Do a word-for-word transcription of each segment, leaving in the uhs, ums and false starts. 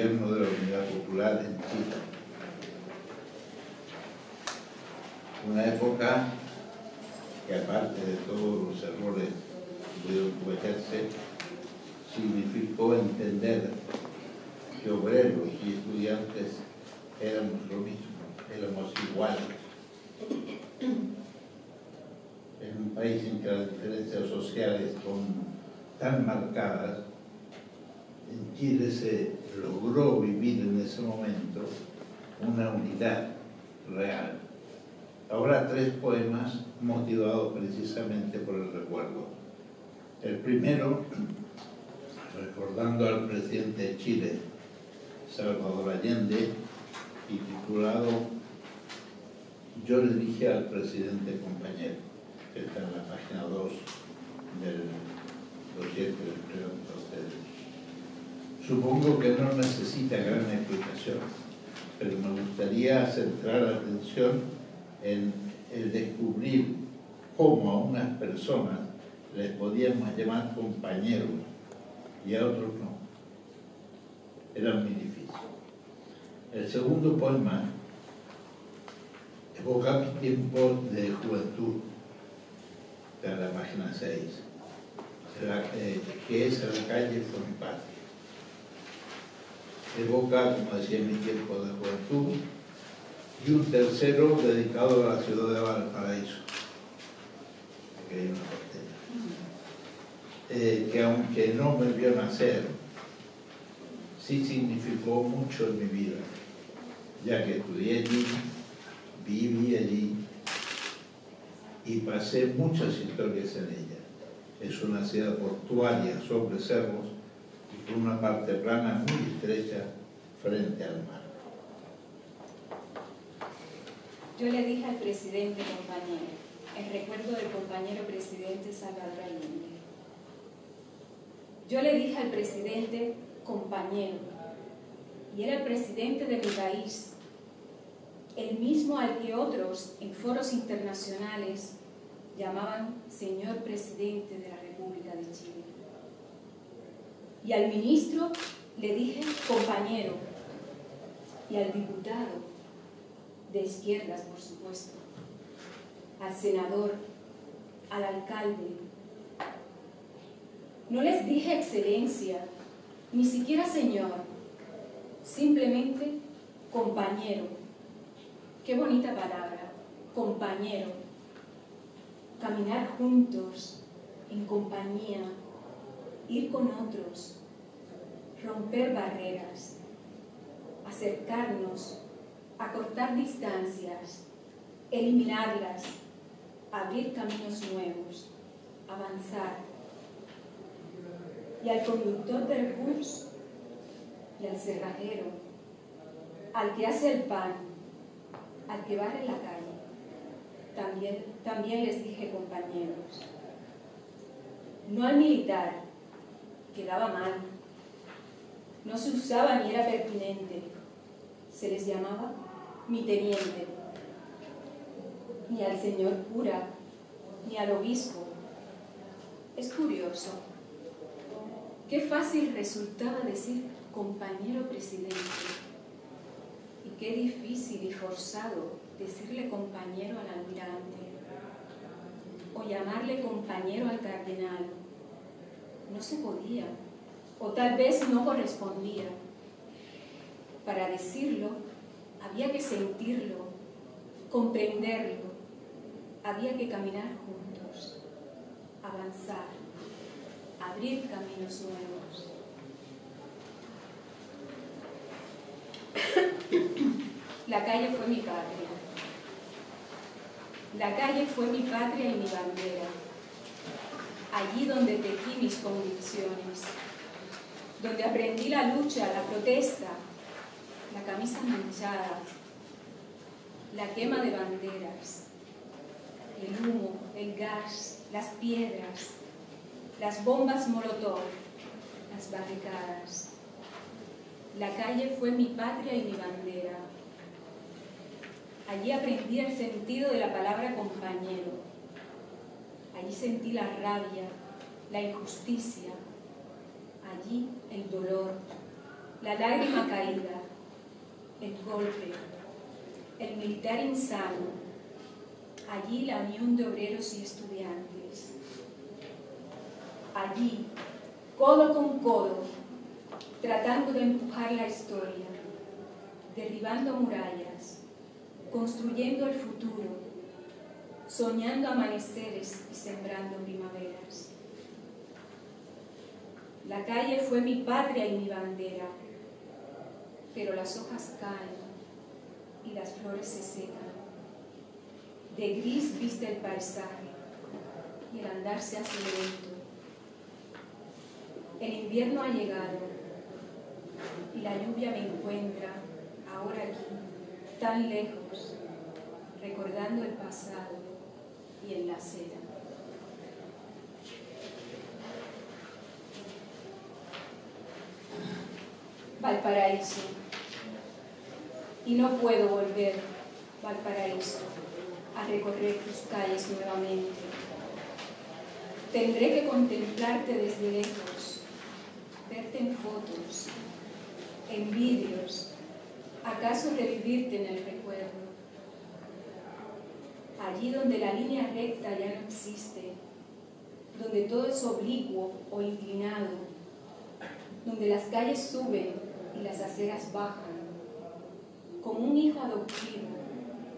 gobierno de la Unidad Popular en Chile. Una época que, aparte de todos los errores que pudieron cometerse, significó entender que obreros y estudiantes éramos lo mismo, éramos iguales. En un país en que las diferencias sociales son tan marcadas, en Chile se logró vivir en ese momento una unidad real. Ahora tres poemas motivados precisamente por el recuerdo. El primero, recordando al presidente de Chile, Salvador Allende, y titulado Yo le dije al presidente compañero, que está en la página dos del dossier que les pregunto a ustedes. Supongo que no necesita gran explicación, pero me gustaría centrar la atención en el descubrir cómo a unas personas les podíamos llamar compañeros y a otros no. Era muy difícil. El segundo poema evoca mis tiempos de juventud, de la página seis, la, eh, que es la calle fue mi patria. Evoca, como decía, mi tiempo de juventud, y un tercero dedicado a la ciudad de Valparaíso, que hay una porteña, eh, que aunque no me vio nacer, sí significó mucho en mi vida, ya que estudié allí, viví allí y pasé muchas historias en ella. Es una ciudad portuaria sobre cerros y con una parte plana muy estrecha frente al mar. Yo le dije al presidente compañero, el recuerdo del compañero presidente Salvador Allende. Yo le dije al presidente compañero, y era el presidente de mi país, el mismo al que otros en foros internacionales llamaban señor presidente de la República de Chile. Y al ministro le dije compañero, y al diputado, de izquierdas por supuesto, al senador, al alcalde. No les dije excelencia, ni siquiera señor, simplemente compañero. Qué bonita palabra, compañero. Caminar juntos, en compañía, ir con otros, romper barreras, acercarnos, acortar distancias, eliminarlas, abrir caminos nuevos, avanzar. Y al conductor del bus, y al cerrajero, al que hace el pan, al que barre la calle, también, también les dije compañeros. No al militar, quedaba mal, no se usaba ni era pertinente, se les llamaba mi teniente, ni al señor cura, ni al obispo. Es curioso, qué fácil resultaba decir compañero presidente. Y qué difícil y forzado decirle compañero al almirante o llamarle compañero al cardenal. No se podía, o tal vez no correspondía. Para decirlo había que sentirlo, comprenderlo, había que caminar juntos, avanzar, abrir caminos nuevos. La calle fue mi patria. La calle fue mi patria y mi bandera. Allí donde tejí mis convicciones, donde aprendí la lucha, la protesta, la camisa manchada, la quema de banderas, el humo, el gas, las piedras, las bombas molotov, las barricadas. La calle fue mi patria y mi bandera. Allí aprendí el sentido de la palabra compañero. Allí sentí la rabia, la injusticia. Allí el dolor, la lágrima caída, el golpe, el militar insano, allí la unión de obreros y estudiantes, allí, codo con codo, tratando de empujar la historia, derribando murallas, construyendo el futuro, soñando amaneceres y sembrando primaveras. La calle fue mi patria y mi bandera, pero las hojas caen y las flores se secan. De gris viste el paisaje y el andar se hace lento. El invierno ha llegado y la lluvia me encuentra ahora aquí, tan lejos, recordando el pasado y en la acera. Valparaíso. Y no puedo volver, Valparaíso, a recorrer tus calles nuevamente. Tendré que contemplarte desde lejos, verte en fotos, en vídeos, acaso revivirte en el recuerdo. Allí donde la línea recta ya no existe, donde todo es oblicuo o inclinado, donde las calles suben y las aceras bajan, como un hijo adoptivo,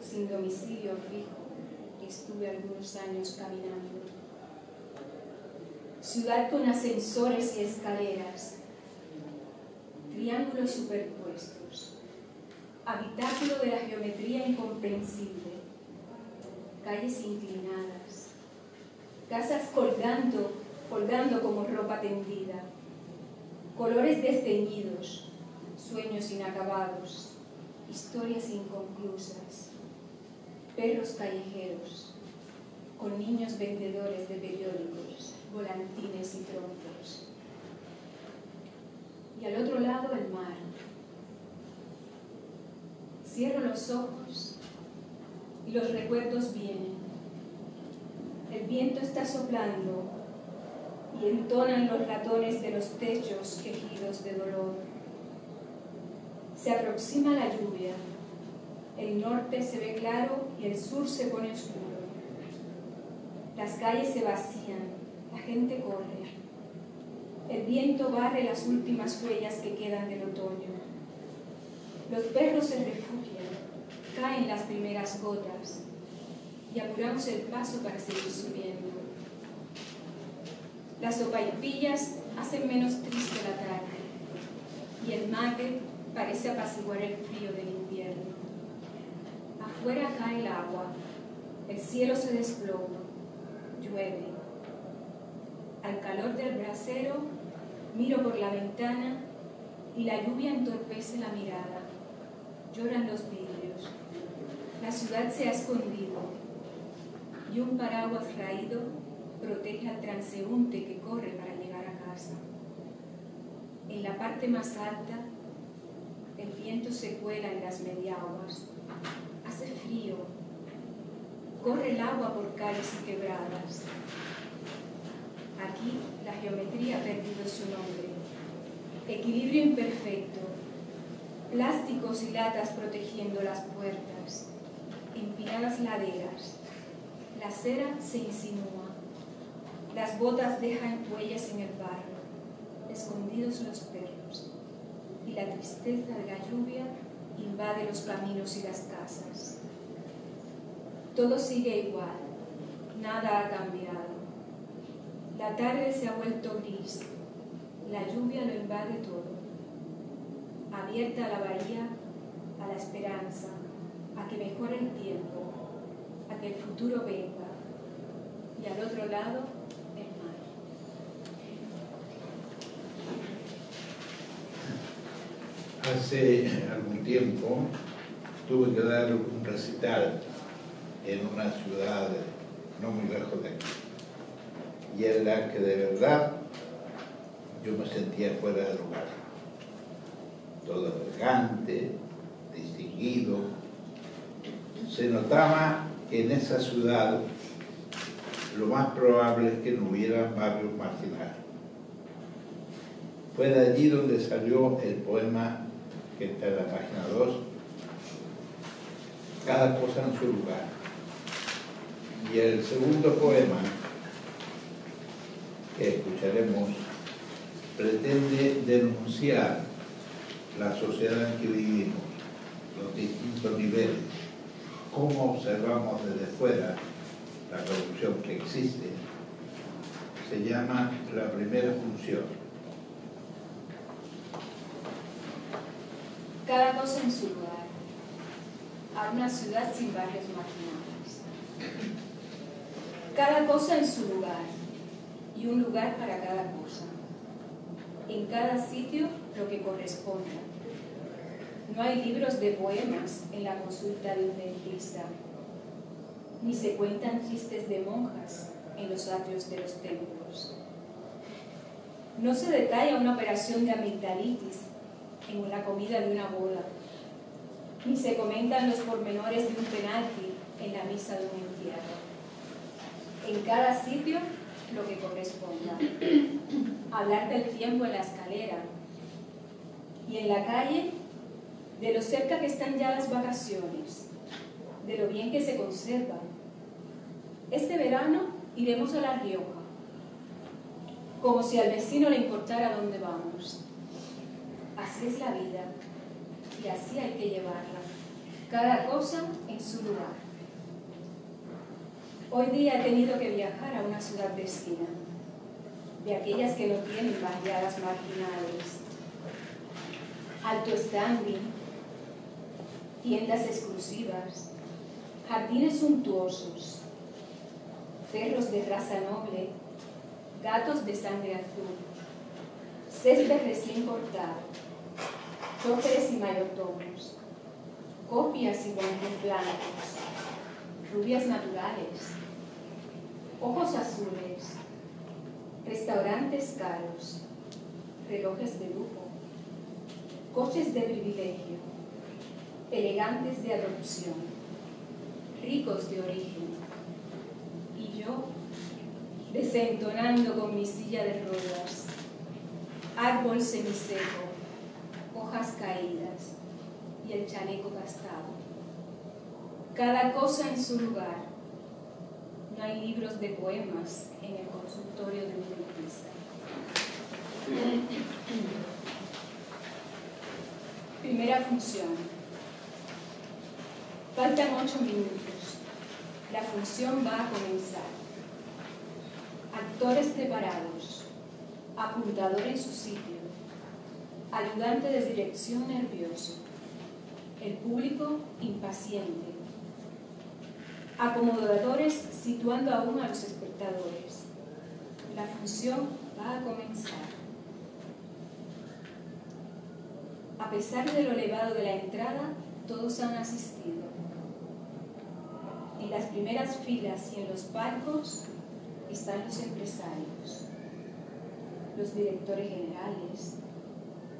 sin domicilio fijo, estuve algunos años caminando. Ciudad con ascensores y escaleras, triángulos superpuestos, habitáculo de la geometría incomprensible, calles inclinadas, casas colgando, colgando como ropa tendida, colores desteñidos, sueños inacabados, historias inconclusas, perros callejeros, con niños vendedores de periódicos, volantines y troncos. Y al otro lado el mar. Cierro los ojos y los recuerdos vienen. El viento está soplando y entonan los latones de los techos quejidos de dolor. Se aproxima la lluvia, el norte se ve claro y el sur se pone oscuro. Las calles se vacían, la gente corre. El viento barre las últimas huellas que quedan del otoño. Los perros se refugian, caen las primeras gotas y apuramos el paso para seguir subiendo. Las sopaipillas hacen menos triste la tarde y el mate parece apaciguar el frío del invierno. Afuera cae el agua, el cielo se desploma, llueve. Al calor del brasero, miro por la ventana y la lluvia entorpece la mirada. Lloran los vidrios. La ciudad se ha escondido y un paraguas raído protege al transeúnte que corre para llegar a casa. En la parte más alta, el viento se cuela en las mediaguas, hace frío, corre el agua por calles y quebradas. Aquí la geometría ha perdido su nombre, equilibrio imperfecto, plásticos y latas protegiendo las puertas, empinadas laderas, la cera se insinúa, las botas dejan huellas en el barro, escondidos los perros. Y la tristeza de la lluvia invade los caminos y las casas. Todo sigue igual, nada ha cambiado. La tarde se ha vuelto gris, la lluvia lo invade todo. Abierta la bahía a la esperanza, a que mejore el tiempo, a que el futuro venga. Y al otro lado, hace algún tiempo tuve que dar un recital en una ciudad no muy lejos de aquí, y en la que de verdad yo me sentía fuera de lugar. Todo elegante, distinguido. Se notaba que en esa ciudad lo más probable es que no hubiera barrios marginales. Fue de allí donde salió el poema que está en la página dos, Cada cosa en su lugar. Y el segundo poema que escucharemos pretende denunciar la sociedad en que vivimos, los distintos niveles, cómo observamos desde fuera la corrupción que existe. Se llama La primera función. Cada cosa en su lugar, a una ciudad sin barrios marginados. Cada cosa en su lugar, y un lugar para cada cosa. En cada sitio lo que corresponda. No hay libros de poemas en la consulta de un dentista, ni se cuentan chistes de monjas en los atrios de los templos. No se detalla una operación de amigdalitis en la comida de una boda, ni se comentan los pormenores de un penalti en la misa de un entierro. En cada sitio lo que corresponda. Hablar del tiempo en la escalera y en la calle, de lo cerca que están ya las vacaciones, de lo bien que se conserva. Este verano iremos a La Rioja, como si al vecino le importara dónde vamos. Así es la vida, y así hay que llevarla, cada cosa en su lugar. Hoy día he tenido que viajar a una ciudad vecina, de aquellas que no tienen barriadas marginales. Alto standing, tiendas exclusivas, jardines suntuosos, perros de raza noble, gatos de sangre azul, césped recién cortado, choferes y mayordomos, copias y guantes blancos, rubias naturales, ojos azules, restaurantes caros, relojes de lujo, coches de privilegio, elegantes de adopción, ricos de origen. Y yo, desentonando con mi silla de ruedas, árbol semiseco, hojas caídas y el chaleco gastado. Cada cosa en su lugar. No hay libros de poemas en el consultorio de mi dentista. Primera función. Faltan ocho minutos. La función va a comenzar. Actores preparados. Apuntador en su sitio. Ayudante de dirección nervioso. El público impaciente. Acomodadores situando aún a los espectadores. La función va a comenzar. A pesar de lo elevado de la entrada, todos han asistido. En las primeras filas y en los palcos están los empresarios, los directores generales,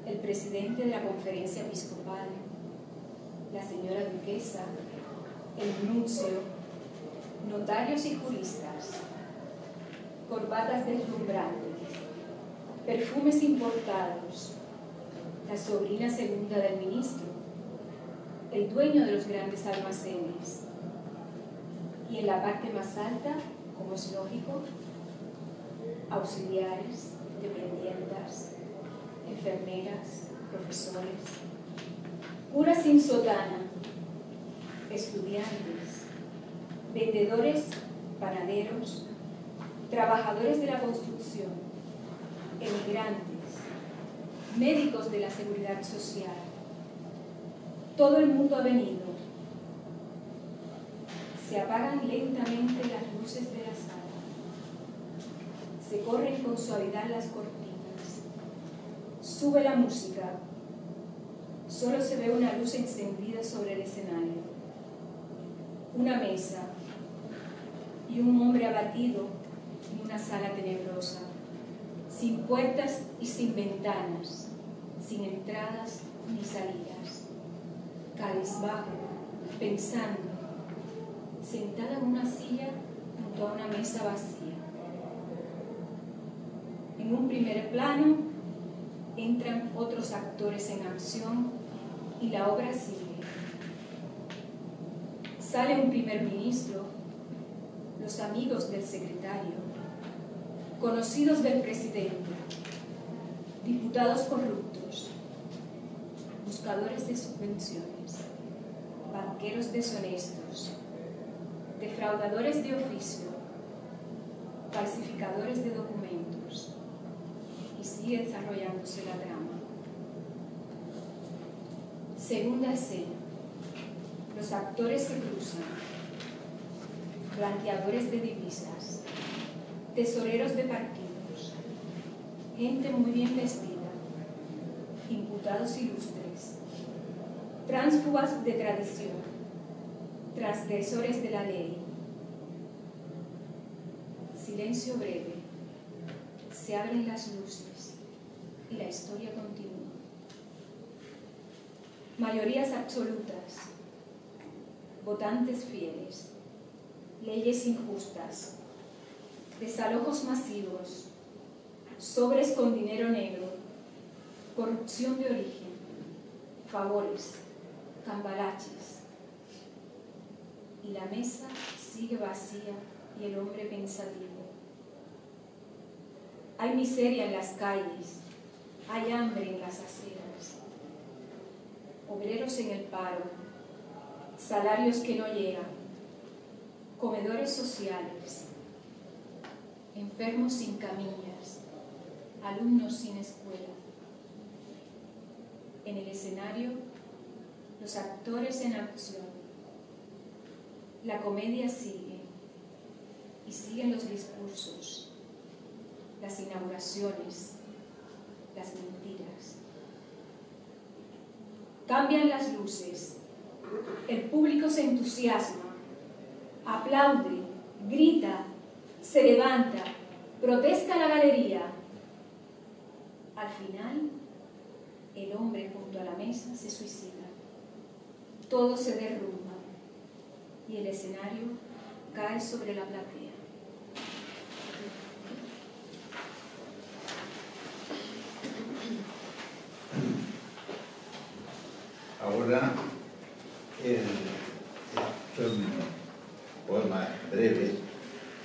el presidente de la conferencia episcopal, la señora duquesa, el nuncio, notarios y juristas, corbatas deslumbrantes, perfumes importados, la sobrina segunda del ministro, el dueño de los grandes almacenes. Y en la parte más alta, como es lógico, auxiliares, dependientas, enfermeras, profesores, curas sin sotana, estudiantes, vendedores, panaderos, trabajadores de la construcción, emigrantes, médicos de la seguridad social. Todo el mundo ha venido. Se apagan lentamente las luces de la sala. Se corren con suavidad las cortinas. Sube la música. Solo se ve una luz encendida sobre el escenario. Una mesa y un hombre abatido en una sala tenebrosa, sin puertas y sin ventanas, sin entradas ni salidas, cabizbajo, pensando, sentada en una silla junto a una mesa vacía. En un primer plano, entran otros actores en acción y la obra sigue. Sale un primer ministro, los amigos del secretario, conocidos del presidente, diputados corruptos, buscadores de subvenciones, banqueros deshonestos, defraudadores de oficio, falsificadores de documentos, y sigue desarrollándose la trama. Segunda escena. Los actores se cruzan, blanqueadores de divisas, tesoreros de partidos, gente muy bien vestida, imputados ilustres, tránsfugas de tradición, transgresores de la ley. Silencio breve, se abren las luces y la historia continúa. Mayorías absolutas, votantes fieles, leyes injustas, desalojos masivos, sobres con dinero negro, corrupción de origen, favores, cambalaches. Y la mesa sigue vacía y el hombre pensativo. Hay miseria en las calles, hay hambre en las aceras, obreros en el paro, salarios que no llegan, comedores sociales, enfermos sin camillas, alumnos sin escuela. En el escenario, los actores en acción. La comedia sigue y siguen los discursos, las inauguraciones, las mentiras. Cambian las luces. El público se entusiasma, aplaude, grita, se levanta, protesta la galería. Al final, el hombre junto a la mesa se suicida. Todo se derrumba y el escenario cae sobre la platea. Ahora, El, el, el poema breve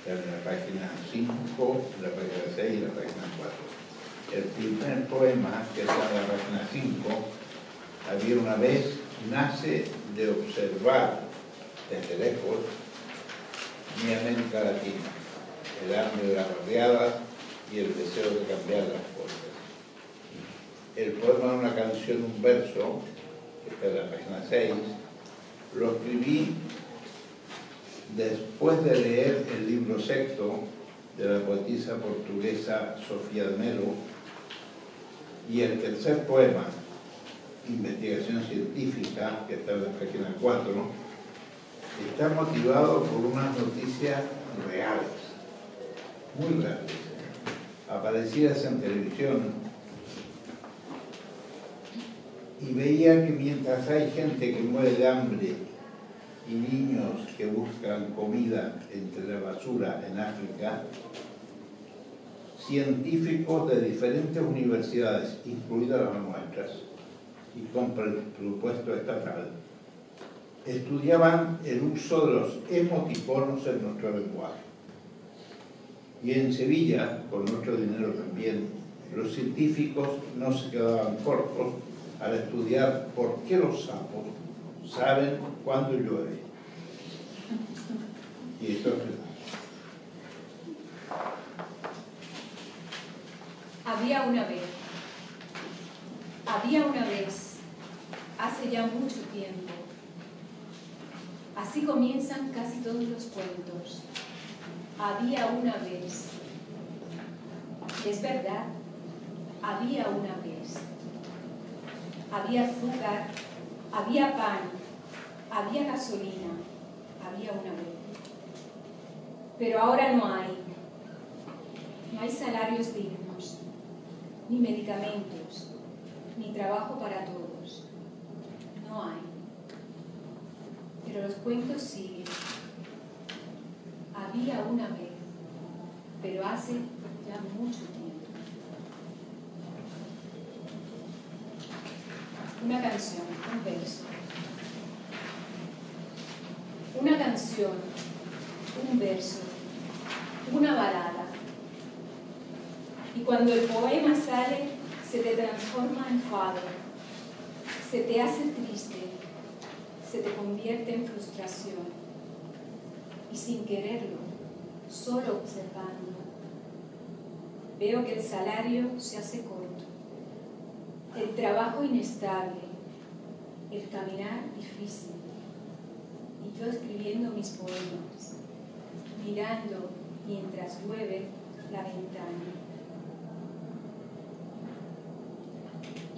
de la página cinco, la página seis y la página cuatro. El primer poema, que está en la página cinco, había una vez, nace de observar desde lejos mi América Latina, el hambre de las barriadas y el deseo de cambiar las cosas. El poema es una canción, un verso, que está en la página seis. Lo escribí después de leer el libro sexto de la poetisa portuguesa Sofía de Melo, y el tercer poema, Investigación científica, que está en la página cuatro, está motivado por unas noticias reales, muy reales, aparecidas en televisión. Y veía que mientras hay gente que muere de hambre y niños que buscan comida entre la basura en África, científicos de diferentes universidades, incluidas las nuestras, y con presupuesto estatal, estudiaban el uso de los emoticonos en nuestro lenguaje. Y en Sevilla, con nuestro dinero también, los científicos no se quedaban cortos al estudiar por qué los sapos saben cuándo llueve. Y esto es verdad. Había una vez, había una vez, hace ya mucho tiempo. Así comienzan casi todos los cuentos. Había una vez. Es verdad, había una vez. Había azúcar, había pan, había gasolina, había una vez. Pero ahora no hay. No hay salarios dignos, ni medicamentos, ni trabajo para todos. No hay. Pero los cuentos siguen. Había una vez, pero hace ya mucho tiempo. canción, un verso. Una canción, un verso, una balada. Y cuando el poema sale, se te transforma en fado, se te hace triste, se te convierte en frustración. Y sin quererlo, solo observando, veo que el salario se hace corto, el trabajo inestable, el caminar difícil, y yo escribiendo mis poemas, mirando mientras llueve la ventana.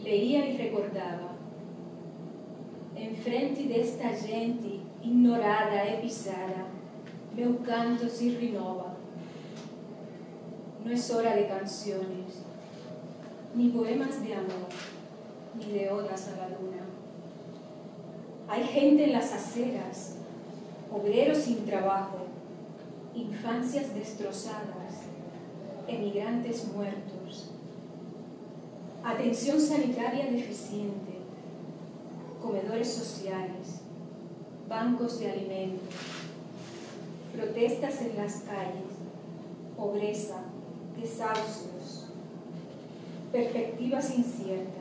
Leía y recordaba, enfrente de esta gente ignorada e pisada, meu canto se renova. No es hora de canciones, ni poemas de amor, ni de odas a la luna. Hay gente en las aceras, obreros sin trabajo, infancias destrozadas, emigrantes muertos, atención sanitaria deficiente, comedores sociales, bancos de alimentos, protestas en las calles, pobreza, desahucios, perspectivas inciertas.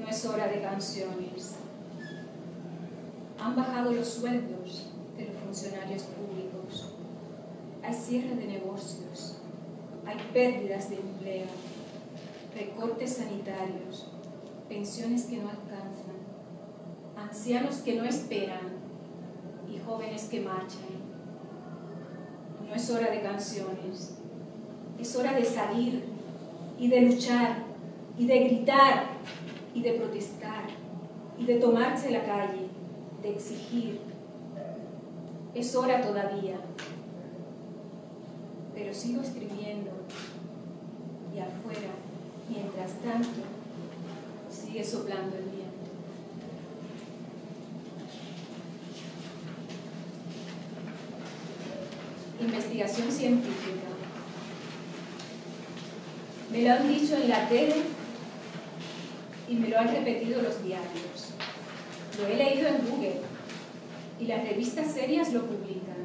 No es hora de canciones. Han bajado los sueldos de los funcionarios públicos. Hay cierre de negocios, hay pérdidas de empleo, recortes sanitarios, pensiones que no alcanzan, ancianos que no esperan, y jóvenes que marchan. No es hora de canciones, es hora de salir y de luchar y de gritar y de protestar y de tomarse la calle, de exigir. Es hora todavía, pero sigo escribiendo y afuera, mientras tanto, sigue soplando el viento. Investigación científica. Me lo han dicho en la tele y me lo han repetido los diarios. Lo he leído en Google y las revistas serias lo publican.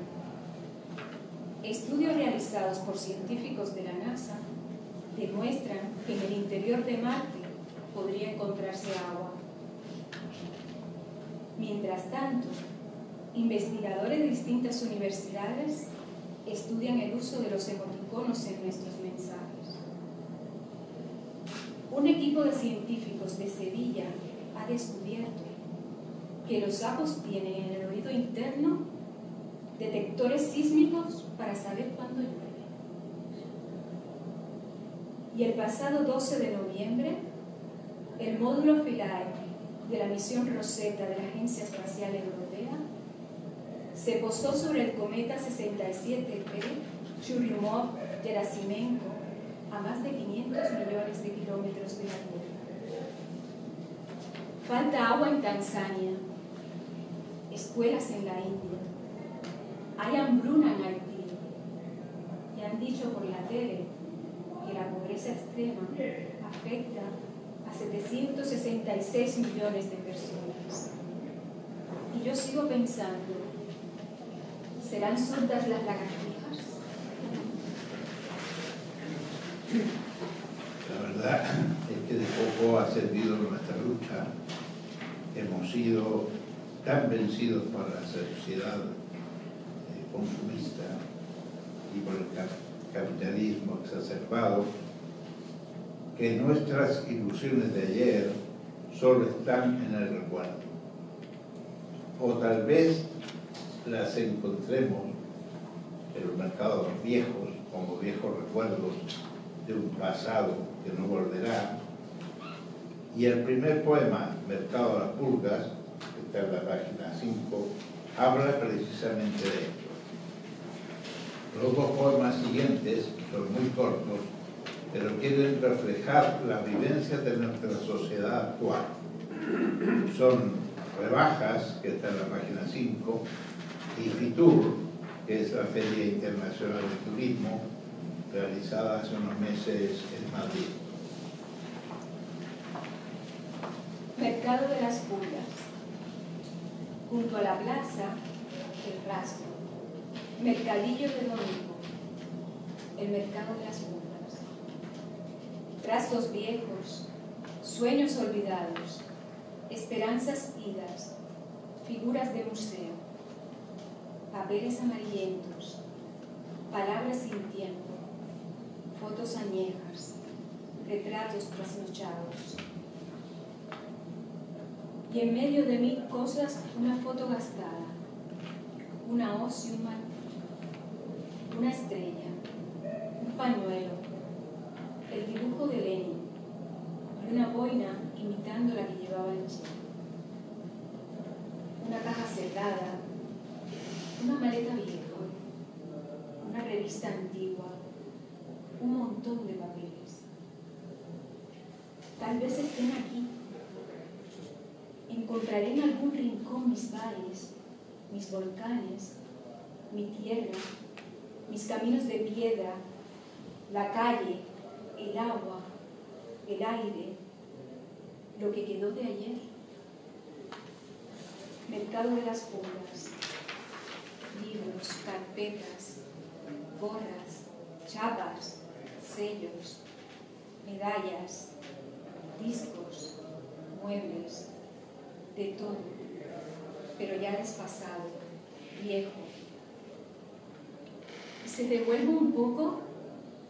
Estudios realizados por científicos de la NASA demuestran que en el interior de Marte podría encontrarse agua. Mientras tanto, investigadores de distintas universidades estudian el uso de los emoticonos en nuestros mensajes. Un equipo de científicos de Sevilla ha descubierto que los sapos tienen en el oído interno detectores sísmicos para saber cuándo llueve. Y el pasado doce de noviembre, el módulo Philae de la misión Rosetta de la Agencia Espacial Europea se posó sobre el cometa sesenta y siete P Churyumov-Gerasimenko a más de quinientos millones de kilómetros de la Tierra. Falta agua en Tanzania, escuelas en la India, hay hambruna en Haití, y han dicho por la tele que la pobreza extrema afecta a setecientos sesenta y seis millones de personas. Y yo sigo pensando, ¿serán sordas las lagartijas? La verdad es que de poco ha servido nuestra lucha. Hemos sido tan vencidos por la sociedad eh, consumista y por el capitalismo exacerbado que nuestras ilusiones de ayer solo están en el recuerdo. O tal vez las encontremos en los mercados viejos, como viejos recuerdos de un pasado que no volverá. Y el primer poema, Mercado de las Pulgas, que está en la página cinco, habla precisamente de esto. Los dos poemas siguientes son muy cortos, pero quieren reflejar las vivencias de nuestra sociedad actual. Son Rebajas, que está en la página cinco, y Fitur, que es la Feria Internacional de Turismo, realizada hace unos meses en Madrid. mercado de las pulgas. Junto a la plaza, el rastro, mercadillo de domingo, el mercado de las pulgas. Trazos viejos, sueños olvidados, esperanzas idas, figuras de museo, papeles amarillentos, palabras sin tiempo, fotos añejas, retratos trasnochados. Y en medio de mil cosas, una foto gastada, una hoz y un martillo, una estrella, un pañuelo, el dibujo de Lenin, y una boina imitando la que llevaba en Chile. Una caja cerrada, una maleta vieja, una revista antigua, un montón de papeles. Tal vez estén aquí. Encontraré en algún rincón mis valles, mis volcanes, mi tierra, mis caminos de piedra, la calle, el agua, el aire, lo que quedó de ayer. Mercado de las pulgas, libros, carpetas, gorras, chapas, sellos, medallas, discos, muebles, de todo, pero ya desfasado, viejo. Y se devuelvo un poco,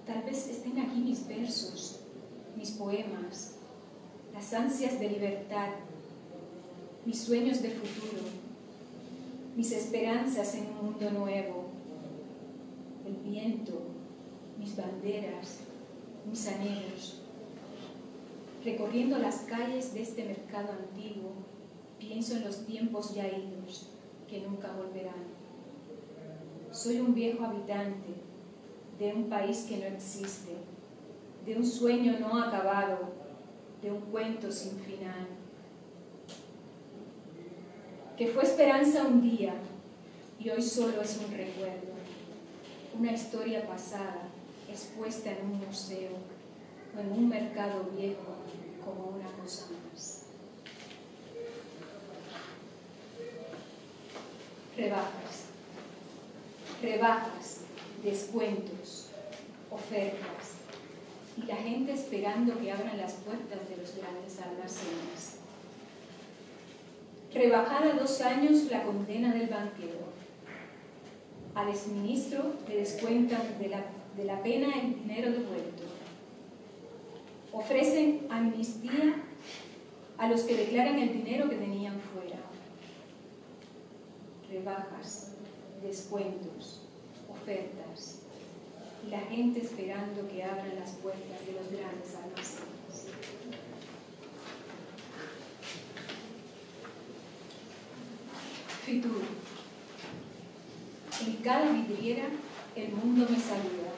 tal vez estén aquí mis versos, mis poemas, las ansias de libertad, mis sueños de futuro, mis esperanzas en un mundo nuevo, el viento, mis banderas, mis anhelos. Recorriendo las calles de este mercado antiguo, pienso en los tiempos ya idos, que nunca volverán. Soy un viejo habitante de un país que no existe, de un sueño no acabado, de un cuento sin final. Que fue esperanza un día, y hoy solo es un recuerdo, una historia pasada expuesta en un museo o en un mercado viejo como una cosa más. Rebajas, rebajas, descuentos, ofertas, y la gente esperando que abran las puertas de los grandes almacenes. Rebajada dos años la condena del banquero. Al exministro le descuentan de la, de la pena el dinero devuelto. Ofrecen amnistía a los que declaran el dinero que tenían fuera. Rebajas, descuentos, ofertas, y la gente esperando que abran las puertas de los grandes almacenes. Fitur. En cada vidriera el mundo me saluda.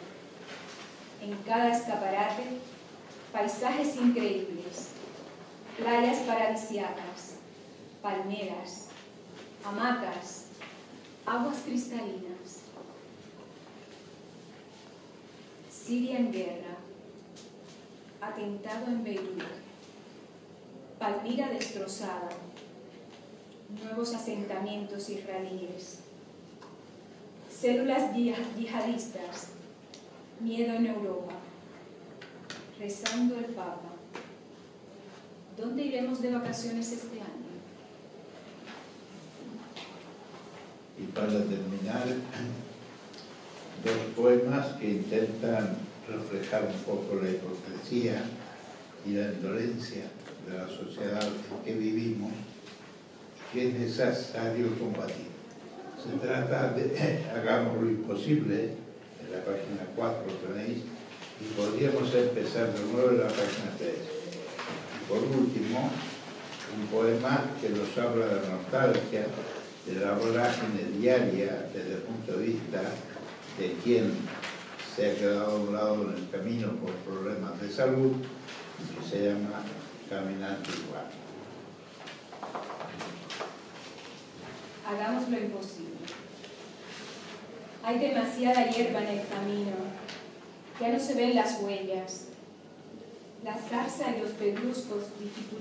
En cada escaparate, paisajes increíbles, playas paradisíacas, palmeras, hamacas, aguas cristalinas. Siria en guerra, atentado en Beirut, Palmira destrozada, nuevos asentamientos israelíes, células yihadistas, miedo en Europa, rezando al Papa. ¿Dónde iremos de vacaciones este año? Y para terminar, dos poemas que intentan reflejar un poco la hipocresía y la indolencia de la sociedad en que vivimos, que es necesario combatir. Se trata de eh, Hagamos lo imposible, en la página cuatro tenéis, y podríamos empezar de nuevo en la página tres. Y por último, un poema que nos habla de la nostalgia, de la vorágine diaria desde el punto de vista de quien se ha quedado a un lado en el camino por problemas de salud, que se llama Caminante Igual. Hagamos lo imposible. Hay demasiada hierba en el camino, ya no se ven las huellas, la zarza y los pedruscos dificultan